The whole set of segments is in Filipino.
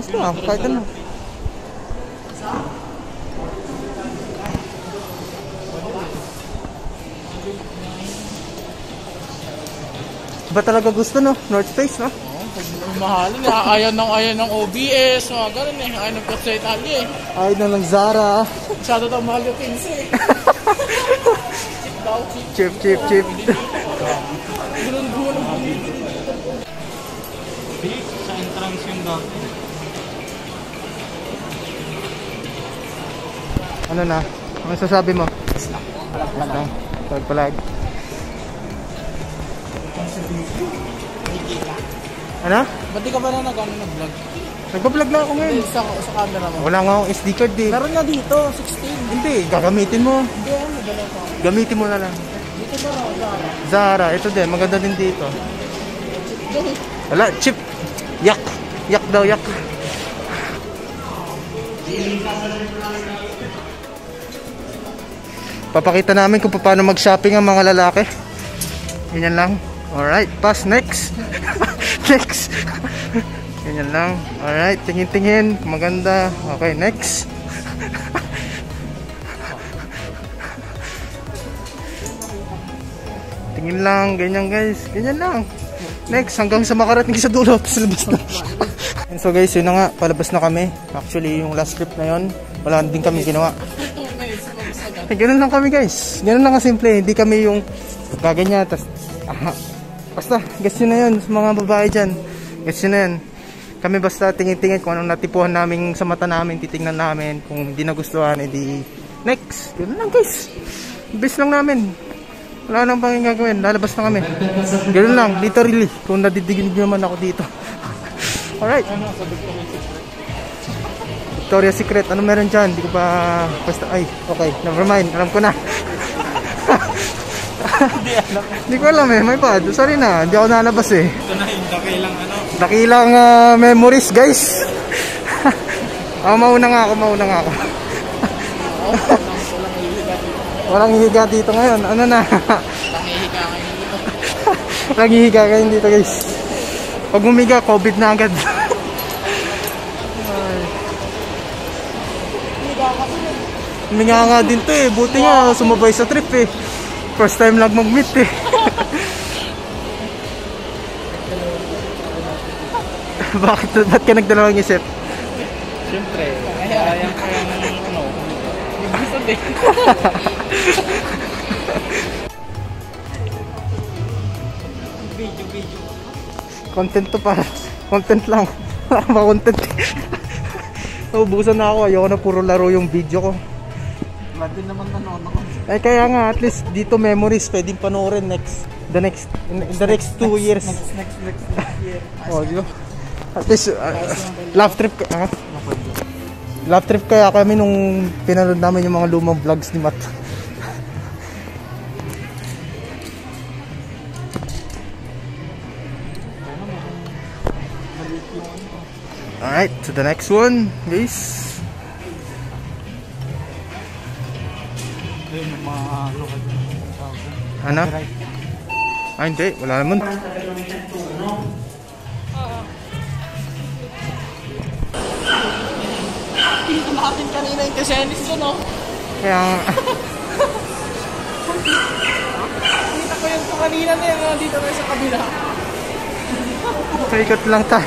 That's not quite enough. Ba talaga gusto no? North Face no? Mahal na, ayaw ng OBS, mga ganun eh, ayaw ng Patrick Ali eh. Ayaw na ng Zara. Masyado daw mahal yung things eh. Cheap daw, cheap. Cheap, cheap, cheap. Sa entrance yung dati. Ano na? Ano sasabi mo? Palag. Palag. Ano? Ba't di ka ba na nag-vlog? Nagpa-vlog na ako ngayon. Sa camera mo. Wala nga akong SD card eh. Meron nga dito, 16. Hindi, gagamitin mo. Hindi, magdala ko. Gamitin mo na lang. Dito ba na, Zara? Zara, ito din, maganda din dito. Wala, chip. Yak. Yak daw, yak. Papakita namin kung paano mag-shopping ang mga lalaki. Ganyan lang. Alright, pass next. Next. Ganyan lang. Alright, tingin-tingin. Maganda. Okay, next. Tingin lang. Ganyan guys. Ganyan lang. Next, hanggang sa makarating sa dulo. Silabas na. So guys, yun na nga. Palabas na kami. Actually, yung last trip na yun, wala din kami ginawa. Ganun lang kami guys. Ganun lang kasimple. Hindi kami yung kaganyan. Basta, guess yun na yun sa mga babae dyan. Guess yun na yun. Kami basta tingin-tingin kung anong natipuhan namin sa mata namin, titingnan namin. Kung hindi nagustuhan, edi next. Yun lang guys. Base lang namin. Wala nang pang gagawin. Lalabas na kami. Ganun lang, literally. Kung nadidiginig naman ako dito. Alright. Victoria's Secret. Ano meron dyan? Hindi ko pa... Basta, ay, okay. Nevermind. Alam ko na. Hindi ko alam eh, may pad. Sorry na, hindi ako nalabas eh. Ito na yung dakilang ano? Dakilang memories guys. Oh, mauna nga ako. Walang hihiga dito ngayon, ano na? Walang hihiga kayo dito guys. Pag humiga, COVID na agad. Humiga nga din to eh, buti nga sumabay sa trip eh. First time lang mag-meet eh. Ba't ka nagdalawang isip? Siyempre, ayaw ko yung ano, yung gusto din. Video. Content to para. Content lang. Maka-content eh. Naubusan na ako, ayoko na puro laro yung video ko. Madin naman nanonood. Ay kaya nga, at least dito memories pwedeng panoorin in the next two years. Next year. Oh, di ba? At least, love trip kaya kami nung pinanood namin yung mga lumang vlogs ni Matt. Alright, to the next one, guys. Ano? Ay hindi, wala naman. Pinamakin kanina yung kasenis ko, no? Kaya... Nakita ko yung kanina na yun, dito na sa kabila. Ikot lang ta.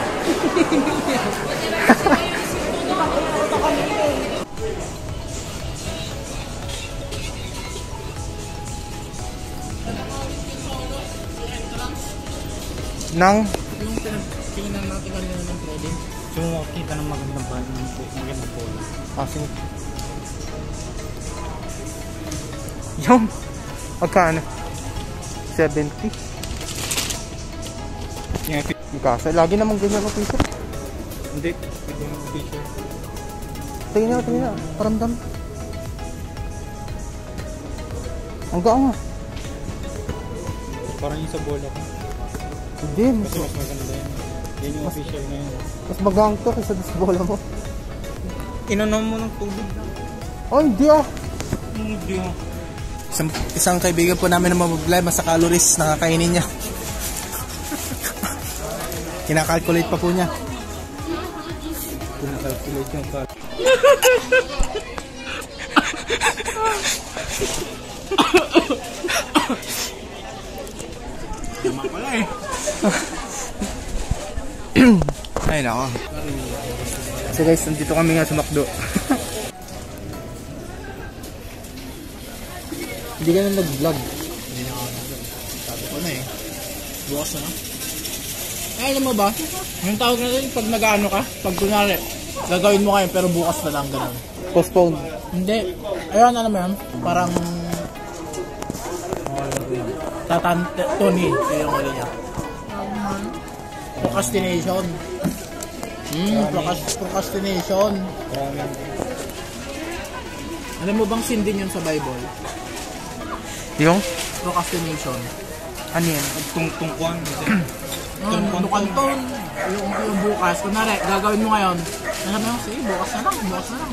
Nang yung pinag-tingnan natin kanina ng trading, yung makikita ng magandang brand ng magandang polo. Kasi yung magkano? 70. Yeah, kasi lagi namang ganyan ako t-shirt. Hindi, pwede na t-shirt. Tingnan, paramdam. Ang gaong ah. Parang yung sa bola ko. Hindi, mas maganda yan. Yan yung official na yun. Mas magaang to kaysa sa bola mo. Inanom mo ng tubig na. Oh, hindi ah. Hindi ah. Isang kaibigan po namin na mabablay, mas sa calories, nakakainin niya. Kinakalculate pa po niya. Mặt quá đây. Ayun ako. So guys, nandito kami nga sa McDo. Hindi ka na nag-vlog. Hindi na ako nag-vlog. Sabi ko na eh. Bukas na. Eh, alam mo ba? Yung tawag na rin pag nag-ano ka, pag kunwari, gagawin mo kayo pero bukas na lang ganun. Postpone? Hindi. Ayun, alam mo yan? Parang... Tatantoni yung huli niya. Procrastination. Procrastination. Alam mo bang sin din yun sa Bible? Yung? Procrastination. Ano yan? Tungkuan. Tungkuan. Yung bukas. Kunwari, gagawin mo ngayon. Alam mo, sige, bukas na lang. Bukas na lang.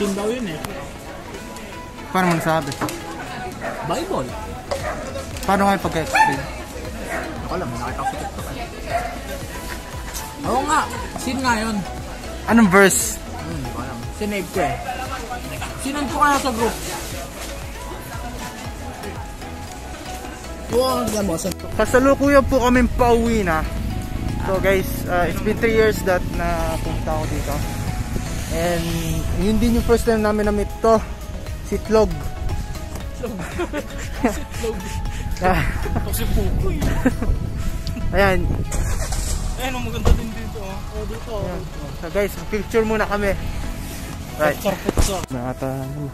Sin daw yun eh. Paano mo nasabi? Bible. Paano kayo pagka-explain? Ako lang, nakita ko sa TikTok. Oo nga, sin nga yun. Anong verse? Hindi ko alam. Sinave ko eh. Sinan ko kaya sa group. Oo, hindi mo. Kasalukuyan po kami pauwi na. So guys, it's been 3 years that napunta ako dito. And yun din yung first time namin na-meet to. Si Tlog. Sitlog. Kasi puko yun. Ayan. Ayan, maganda din dito. O, dito. So guys, picture muna kami. Right. Putsar. Nakatalo.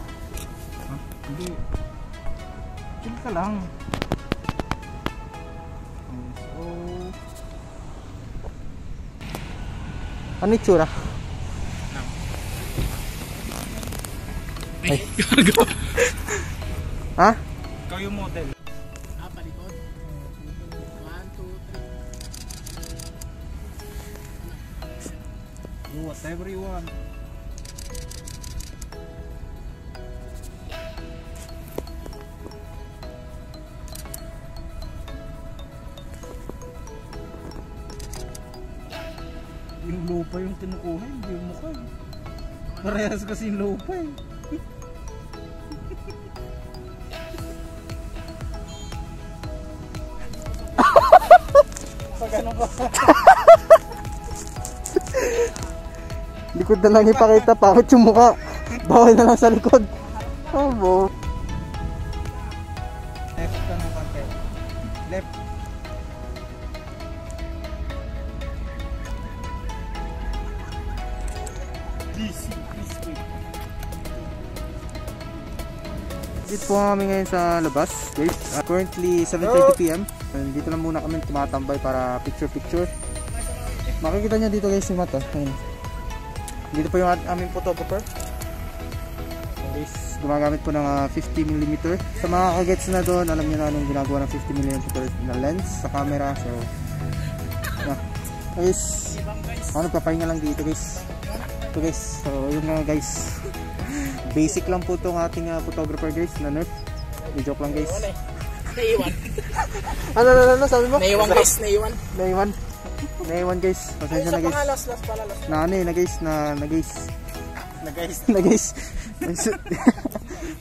Hindi. Chill ka lang. So... Ano yung tsura? Ay, karga. Ha? Ikaw yung model. Ah, palikod. 1, 2, 3. Do whatever you want. Yung lupa yung tinukuha, hindi yung mukha. Parehas kasi yung lupa eh. Likod na lang ipakita, pangit yung mukha. Bawal na lang sa likod. Oh, bo. Left ka ng konti. Left. Please wait. Dito po kami ngayon sa labas, guys. Currently 7:30 PM. Dito lang muna kami tumatambay para picture-picture. Makikita nyo dito guys si Matt. Ayun. Dito po yung aming photographer. Guys, gumagamit po ng 50mm. Sa mga kagets na doon, alam nyo na anong ginagawa ng 50mm na lens sa camera. So, guys, ako nagpapahinga lang dito guys. So guys, so yun nga guys. Basic lang po itong ating photographer guys na nerf. May joke lang guys. Naiwan. Ano, sabi mo? Naiwan guys, naiwan. Naiwan guys. Pasensya na guys. Na guys.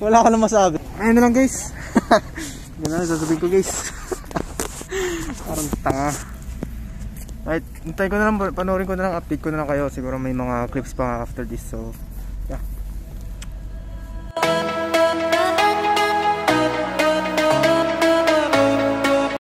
Wala ka lang masabi. Ayun na lang guys. Yan na, sasabihin ko guys. Parang tanga. Right, hintayin ko na lang, panoorin ko na lang, update ko na lang kayo. Siguro may mga clips pa after this. So, yeah.